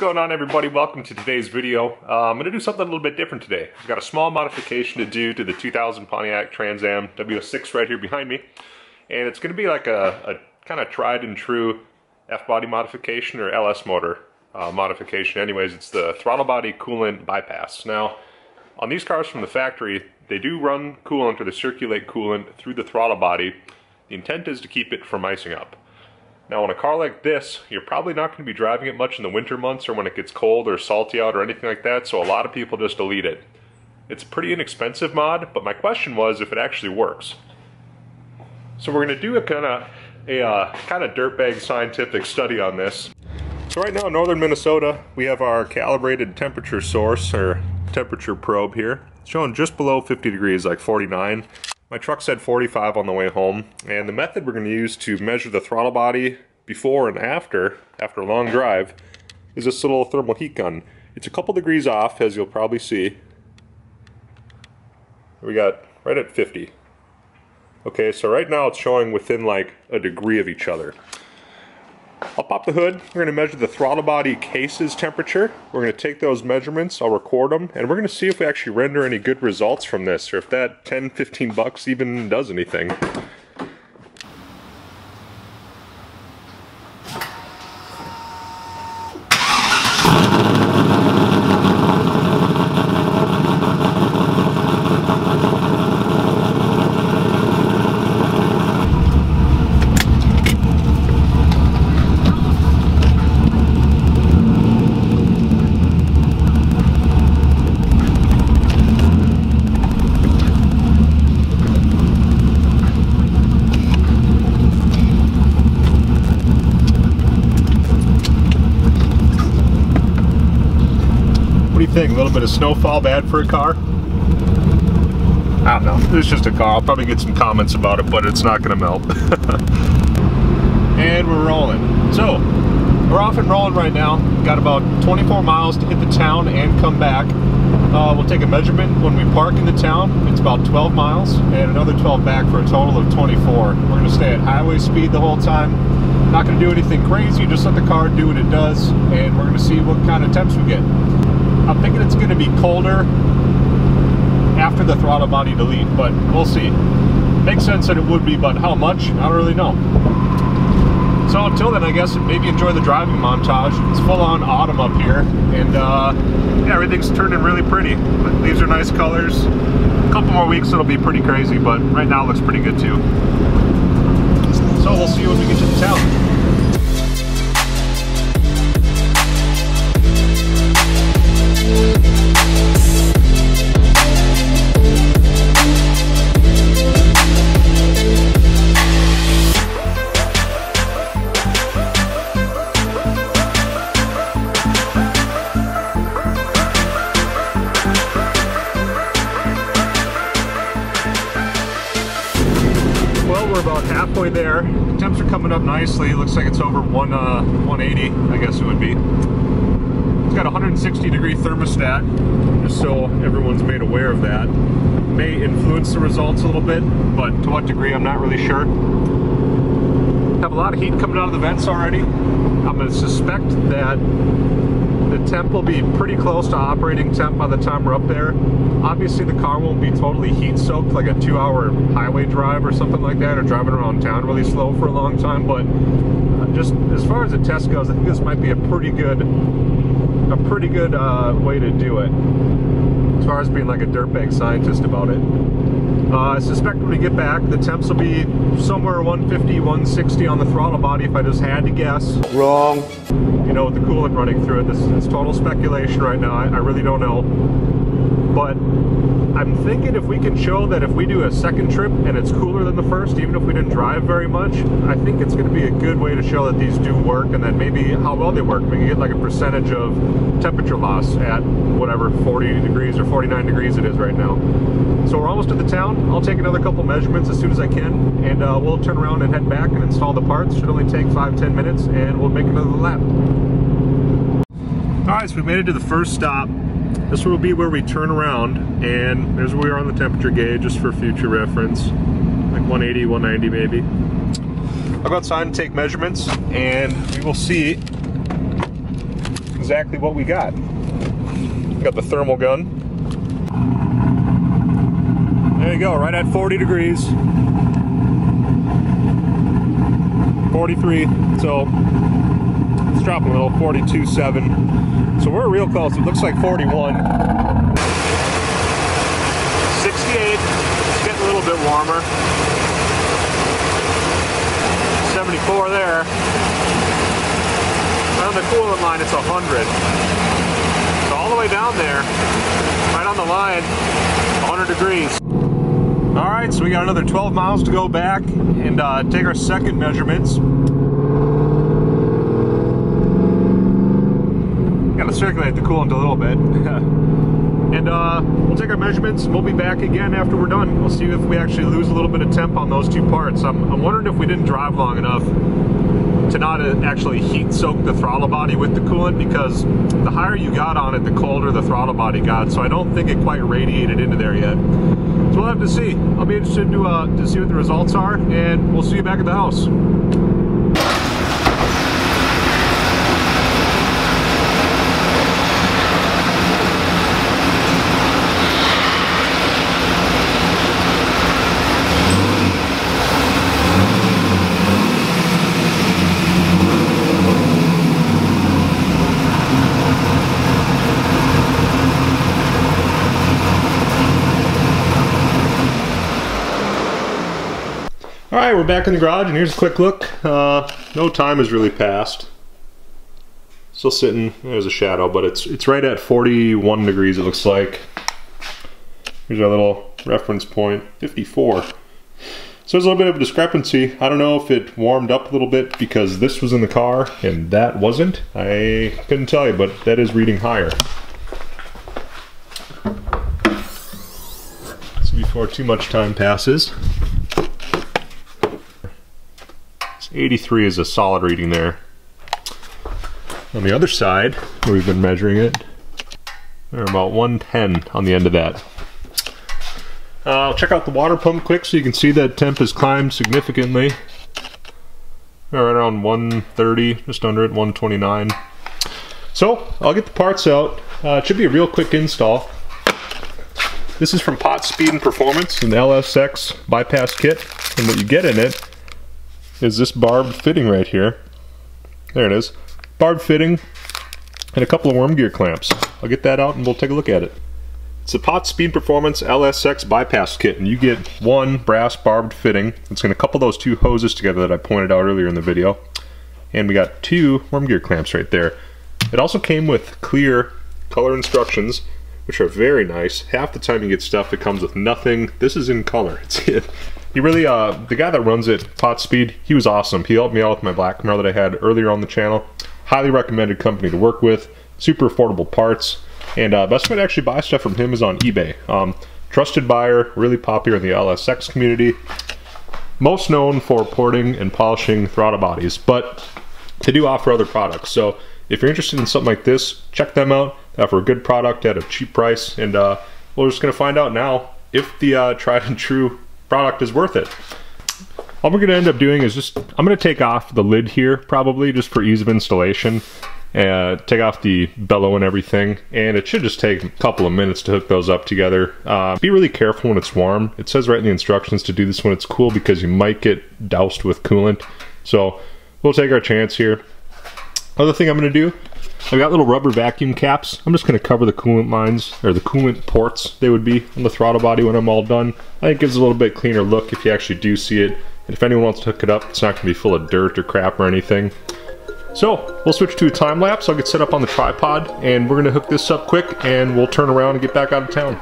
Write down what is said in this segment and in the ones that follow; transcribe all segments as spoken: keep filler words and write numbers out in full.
going on, everybody? Welcome to today's video. Uh, I'm going to do something a little bit different today. I've got a small modification to do to the two thousand Pontiac Trans Am W S six right here behind me, and it's going to be like a, a kind of tried and true F body modification or L S motor uh, modification. Anyways, it's the throttle body coolant bypass. Now, on these cars from the factory, they do run coolant or they circulate coolant through the throttle body. The intent is to keep it from icing up. Now, on a car like this, you're probably not going to be driving it much in the winter months or when it gets cold or salty out or anything like that, so a lot of people just delete it. It's a pretty inexpensive mod, but my question was if it actually works. So we're going to do a kind of a uh, kind of dirtbag scientific study on this. So right now in northern Minnesota, we have our calibrated temperature source or temperature probe here. It's showing just below fifty degrees, like forty-nine. My truck said forty-five on the way home, and the method we're going to use to measure the throttle body before and after, after a long drive, is this little thermal heat gun. It's a couple degrees off, as you'll probably see. We got right at fifty. Okay, so right now it's showing within like a degree of each other. I'll pop the hood. We're going to measure the throttle body case's temperature. We're going to take those measurements, I'll record them, and we're going to see if we actually render any good results from this, or if that ten, fifteen bucks even does anything. Thing. A little bit of snowfall bad for a car? I don't know. It's just a car. I'll probably get some comments about it, but it's not going to melt. And we're rolling. So, we're off and rolling right now. Got about twenty-four miles to hit the town and come back. Uh, we'll take a measurement when we park in the town. It's about twelve miles and another twelve back for a total of twenty-four. We're going to stay at highway speed the whole time. Not going to do anything crazy. Just let the car do what it does, and we're going to see what kind of temps we get. I'm thinking it's going to be colder after the throttle body delete, but we'll see. Makes sense that it would be, but how much? I don't really know. So until then, I guess maybe enjoy the driving montage. It's full-on autumn up here, and uh, yeah, everything's turning really pretty. But these are nice colors. A couple more weeks, it'll be pretty crazy, but right now it looks pretty good too. So we'll see you when we get to the town. Halfway there, the temps are coming up nicely. It looks like it's over one, uh, one eighty, I guess it would be. It's got a one hundred sixty degree thermostat, just so everyone's made aware of that. May influence the results a little bit, but to what degree, I'm not really sure. Have a lot of heat coming out of the vents already. I'm going to suspect that the temp will be pretty close to operating temp by the time we're up there. Obviously the car won't be totally heat soaked like a two hour highway drive or something like that, or driving around town really slow for a long time, but just as far as the test goes, I think this might be a pretty good a pretty good uh, way to do it, as far as being like a dirtbag scientist about it. Uh, I suspect when we get back, the temps will be somewhere one fifty, one sixty on the throttle body if I just had to guess. Wrong. You know, with the coolant running through it, this is total speculation right now. I, I really don't know. But I'm thinking if we can show that if we do a second trip and it's cooler than the first, even if we didn't drive very much, I think it's going to be a good way to show that these do work, and then maybe how well they work. We can get like a percentage of temperature loss at whatever forty degrees or forty-nine degrees it is right now. So we're almost at the town. I'll take another couple measurements as soon as I can, and uh, we'll turn around and head back and install the parts. Should only take five, ten minutes, and we'll make another lap. All right, so we made it to the first stop. This will be where we turn around, and there's where we are on the temperature gauge, just for future reference. Like one eighty, one ninety maybe. I'll go outside and take measurements, and we will see exactly what we got. Got the thermal gun. There you go, right at forty degrees. forty-three, so it's dropping a little, forty-two point seven. So we're real close, it looks like forty-one. sixty-eight, it's getting a little bit warmer. seventy-four there. On the coolant line, it's one hundred. So all the way down there, right on the line, one hundred degrees. All right, so we got another twelve miles to go back and uh, take our second measurements. Got to circulate the coolant a little bit. And uh, we'll take our measurements and we'll be back again after we're done. We'll see if we actually lose a little bit of temp on those two parts. I'm, I'm wondering if we didn't drive long enough to not actually heat soak the throttle body with the coolant, because the higher you got on it, the colder the throttle body got. So I don't think it quite radiated into there yet. So we'll have to see. I'll be interested to, uh, to see what the results are, and we'll see you back at the house. Alright, we're back in the garage and here's a quick look. Uh, no time has really passed. Still sitting, there's a shadow, but it's it's right at forty-one degrees it looks like. Here's our little reference point, fifty-four. So there's a little bit of a discrepancy. I don't know if it warmed up a little bit because this was in the car and that wasn't. I couldn't tell you, but that is reading higher. So before too much time passes. eighty-three is a solid reading there. On the other side, where we've been measuring it, we're about one ten on the end of that. Uh, I'll check out the water pump quick so you can see that temp has climbed significantly. We're right around one thirty, just under it, one twenty-nine. So, I'll get the parts out. Uh, it should be a real quick install. This is from Potz Speed and Performance, an L S X bypass kit, and what you get in it is this barb fitting right here. There it is. Barb fitting and a couple of worm gear clamps. I'll get that out and we'll take a look at it. It's the Potz Speed Performance L S X bypass kit, and you get one brass barbed fitting. It's gonna couple those two hoses together that I pointed out earlier in the video. And we got two worm gear clamps right there. It also came with clear color instructions, which are very nice. Half the time you get stuff that comes with nothing. This is in color. It's it. He really, uh, the guy that runs it, Potz Speed, he was awesome. He helped me out with my black Camaro that I had earlier on the channel. Highly recommended company to work with, super affordable parts, and uh, best way to actually buy stuff from him is on eBay. Um, trusted buyer, really popular in the L S X community. Most known for porting and polishing throttle bodies, but they do offer other products. So if you're interested in something like this, check them out. They offer a good product at a cheap price, and uh, we're just gonna find out now if the uh, tried and true product is worth it. All we're going to end up doing is just, I'm going to take off the lid here probably just for ease of installation, uh, take off the bellow and everything, and it should just take a couple of minutes to hook those up together. Uh, be really careful when it's warm. It says right in the instructions to do this when it's cool because you might get doused with coolant, so we'll take our chance here. Other thing I'm going to do, I've got little rubber vacuum caps. I'm just going to cover the coolant lines, or the coolant ports they would be, on the throttle body when I'm all done. I think it gives a little bit cleaner look if you actually do see it. And if anyone wants to hook it up, it's not going to be full of dirt or crap or anything. So we'll switch to a time lapse. I'll get set up on the tripod and we're going to hook this up quick and we'll turn around and get back out of town.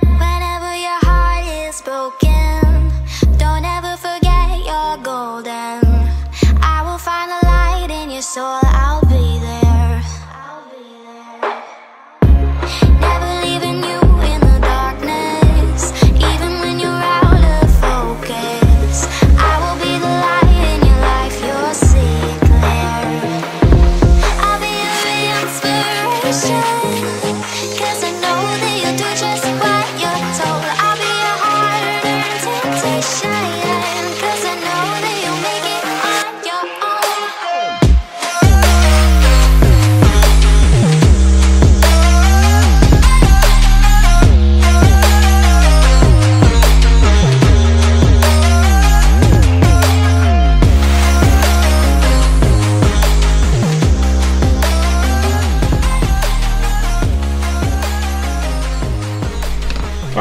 Whenever your heart is broken, don't ever forget you're golden. I will find a light in your soul. I'll be there. Cause I know that you'll do just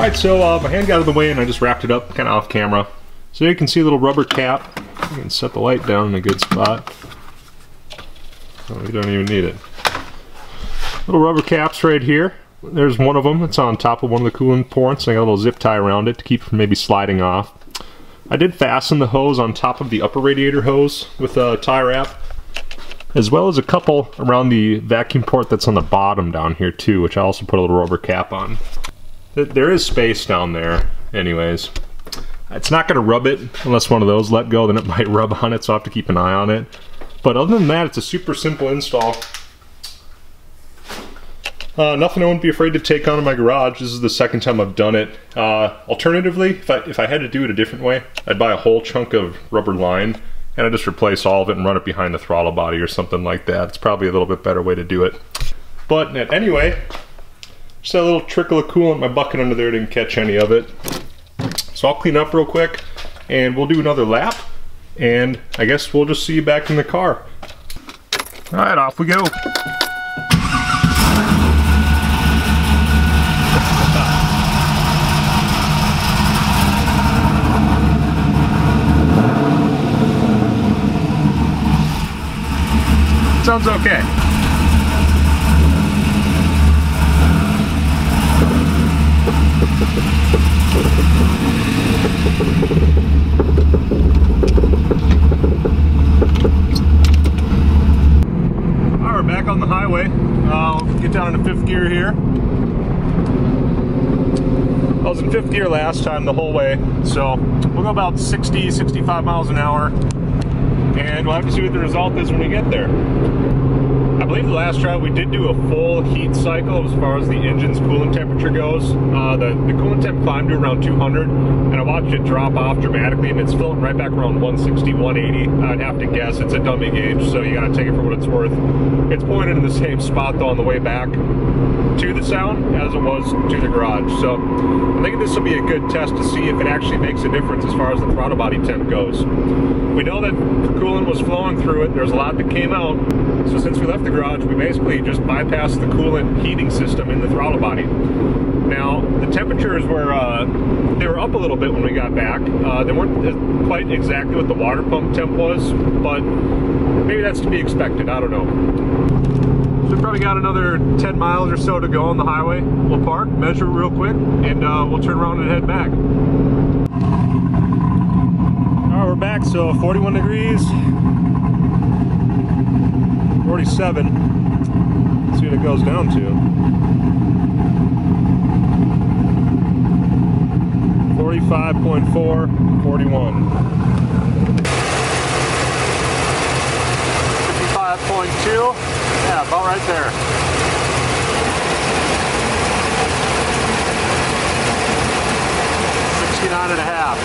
Alright, so uh, my hand got out of the way and I just wrapped it up kind of off camera. So you can see a little rubber cap. You can set the light down in a good spot. Oh, we don't even need it. Little rubber caps right here. There's one of them. It's on top of one of the coolant ports. I got a little zip tie around it to keep it from maybe sliding off. I did fasten the hose on top of the upper radiator hose with a tie wrap, as well as a couple around the vacuum port that's on the bottom down here too, which I also put a little rubber cap on. There is space down there anyways. It's not going to rub it unless one of those let go, then it might rub on it, so I'll have to keep an eye on it. But other than that, it's a super simple install. Uh, nothing I wouldn't be afraid to take on in my garage. This is the second time I've done it. Uh, alternatively, if I, if I had to do it a different way, I'd buy a whole chunk of rubber line and I'd just replace all of it and run it behind the throttle body or something like that. It's probably a little bit better way to do it. But anyway, just had a little trickle of coolant in my bucket under there, didn't catch any of it. So I'll clean up real quick and we'll do another lap, and I guess we'll just see you back in the car. All right, off we go. Sounds okay. Alright, we're back on the highway. I'll get down into fifth gear here. I was in fifth gear last time the whole way, so we'll go about sixty, sixty-five miles an hour. And we'll have to see what the result is when we get there. I believe the last trial we did do a full heat cycle as far as the engine's coolant temperature goes. Uh, the, the coolant temp climbed to around two hundred, and I watched it drop off dramatically, and it's floating right back around one sixty, one eighty. I'd have to guess. It's a dummy gauge, so you gotta take it for what it's worth. It's pointed in the same spot though on the way back to the sound as it was to the garage. So I think this will be a good test to see if it actually makes a difference as far as the throttle body temp goes. We know that coolant was flowing through it. There's a lot that came out. So since we left the garage, we basically just bypassed the coolant heating system in the throttle body. Now, the temperatures were, uh, they were up a little bit when we got back. Uh, they weren't quite exactly what the water pump temp was, but maybe that's to be expected. I don't know. We've probably got another ten miles or so to go on the highway. We'll park, measure real quick, and uh, we'll turn around and head back. Alright, we're back, so forty-one degrees, forty-seven. Let's see what it goes down to. forty-five point four, forty-one. fifty-five point two. Yeah, about right there. sixty-nine and a half.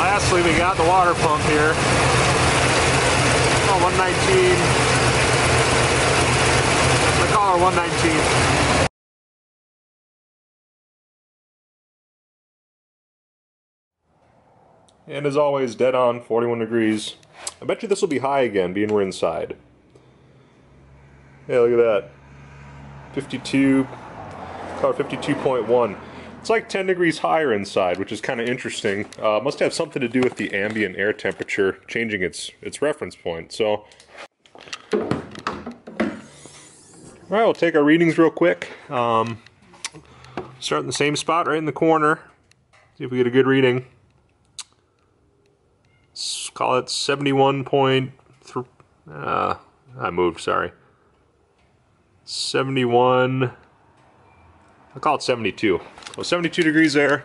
Lastly, we got the water pump here. Oh, one nineteen. I call her one nineteen. And as always, dead on, forty-one degrees. I bet you this will be high again, being we're inside. Yeah, look at that. fifty-two, or fifty-two point one. It's like ten degrees higher inside, which is kind of interesting. Uh, must have something to do with the ambient air temperature changing its its reference point. So, all right, we'll take our readings real quick. Um, start in the same spot, right in the corner. See if we get a good reading. Call it seventy-one point three, uh, I moved, sorry, seventy-one, I'll call it seventy-two, so seventy-two degrees there,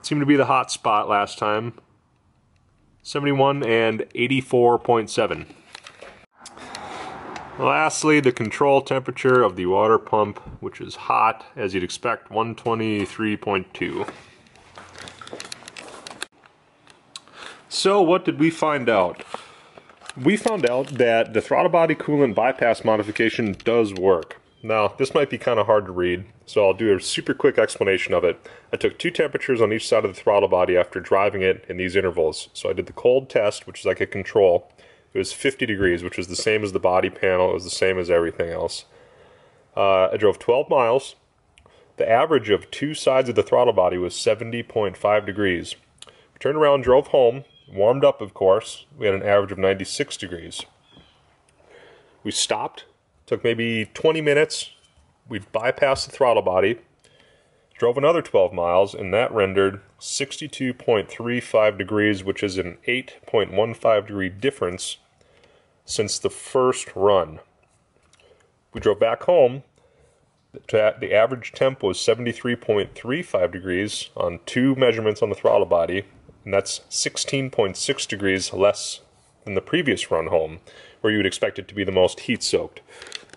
seemed to be the hot spot last time, seventy-one and eighty-four point seven. Lastly, the control temperature of the water pump, which is hot, as you'd expect, one twenty-three point two. So what did we find out? We found out that the throttle body coolant bypass modification does work. Now, this might be kind of hard to read, so I'll do a super quick explanation of it. I took two temperatures on each side of the throttle body after driving it in these intervals. So I did the cold test, which is like a control. It was fifty degrees, which was the same as the body panel. It was the same as everything else. Uh, I drove twelve miles. The average of two sides of the throttle body was seventy point five degrees. We turned around, drove home, warmed up of course. We had an average of ninety-six degrees. We stopped, took maybe twenty minutes. We bypassed the throttle body, drove another twelve miles, and that rendered sixty-two point three five degrees, which is an eight point one five degree difference since the first run. We drove back home. The average temp was seventy-three point three five degrees on two measurements on the throttle body, and that's sixteen point six degrees less than the previous run home, where you would expect it to be the most heat-soaked.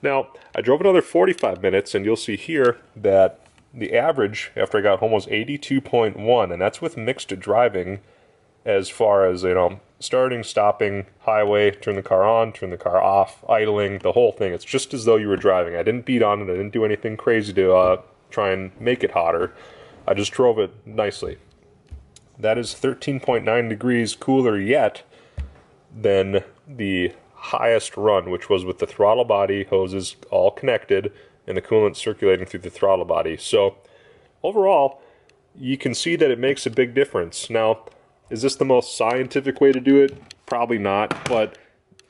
Now, I drove another forty-five minutes, and you'll see here that the average after I got home was eighty-two point one, and that's with mixed driving as far as, you know, starting, stopping, highway, turn the car on, turn the car off, idling, the whole thing. It's just as though you were driving. I didn't beat on it. I didn't do anything crazy to uh, try and make it hotter. I just drove it nicely. That is thirteen point nine degrees cooler yet than the highest run, which was with the throttle body hoses all connected and the coolant circulating through the throttle body. So overall, you can see that it makes a big difference. Now, is this the most scientific way to do it? Probably not, but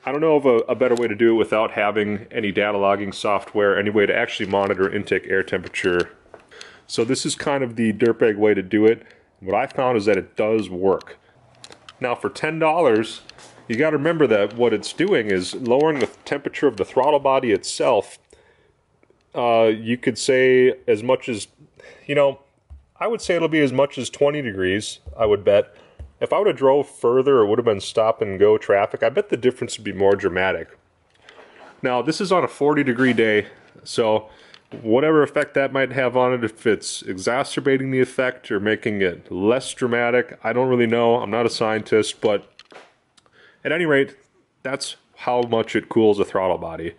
I don't know of a, a better way to do it without having any data logging software, any way to actually monitor intake air temperature. So this is kind of the dirtbag way to do it. What I found is that it does work. Now for ten dollars, you got to remember that what it's doing is lowering the temperature of the throttle body itself. Uh, you could say as much as, you know, I would say it'll be as much as twenty degrees, I would bet. If I would have drove further or would have been stop and go traffic, I bet the difference would be more dramatic. Now, this is on a forty degree day, so whatever effect that might have on it, if it's exacerbating the effect or making it less dramatic, I don't really know. I'm not a scientist, but at any rate, that's how much it cools a throttle body.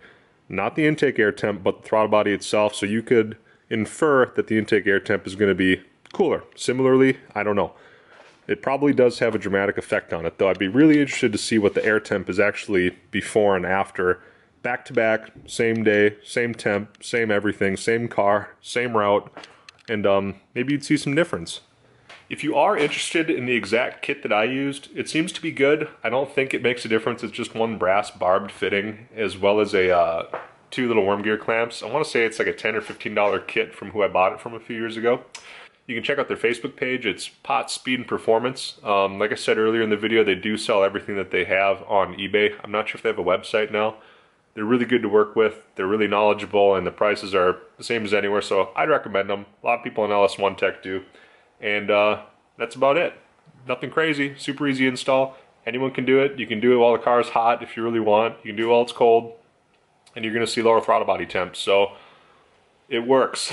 Not the intake air temp, but the throttle body itself, so you could infer that the intake air temp is going to be cooler. Similarly, I don't know. It probably does have a dramatic effect on it, though I'd be really interested to see what the air temp is actually before and after. Back to back, same day, same temp, same everything, same car, same route, and um, maybe you'd see some difference. If you are interested in the exact kit that I used, it seems to be good. I don't think it makes a difference. It's just one brass barbed fitting as well as a uh, two little worm gear clamps. I want to say it's like a ten or fifteen dollar kit from who I bought it from a few years ago. You can check out their Facebook page. It's Potz Speed and Performance. Um, like I said earlier in the video, they do sell everything that they have on eBay. I'm not sure if they have a website now. They're really good to work with. They're really knowledgeable, and the prices are the same as anywhere, so I'd recommend them. A lot of people in L S one tech do. And uh, that's about it. Nothing crazy. Super easy install. Anyone can do it. You can do it while the car is hot if you really want. You can do it while it's cold. And you're going to see lower throttle body temps. So it works.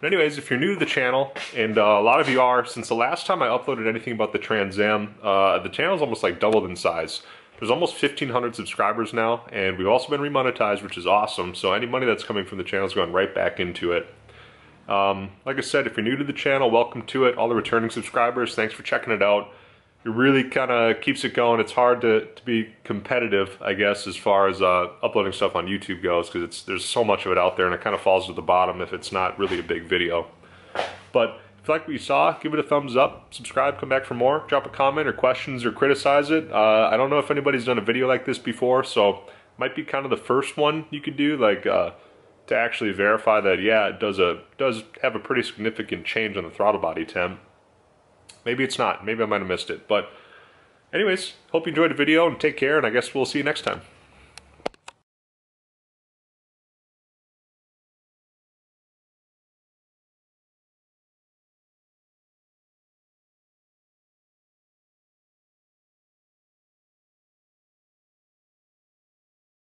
But anyways, if you're new to the channel, and uh, a lot of you are, since the last time I uploaded anything about the Trans Am, uh, the channel's almost like doubled in size. There's almost fifteen hundred subscribers now, and we've also been remonetized, which is awesome. So any money that's coming from the channel is going right back into it. Um, like I said, if you're new to the channel, welcome to it. All the returning subscribers, thanks for checking it out. It really kind of keeps it going. It's hard to, to be competitive, I guess, as far as uh, uploading stuff on YouTube goes, because there's so much of it out there, and it kind of falls to the bottom if it's not really a big video. But if you like what you saw, give it a thumbs up, subscribe, come back for more, drop a comment or questions or criticize it. Uh, I don't know if anybody's done a video like this before, so it might be kind of the first one you could do, like uh, to actually verify that, yeah, it does, a, does have a pretty significant change on the throttle body temp. Maybe it's not. Maybe I might have missed it. But anyways, hope you enjoyed the video and take care, and I guess we'll see you next time.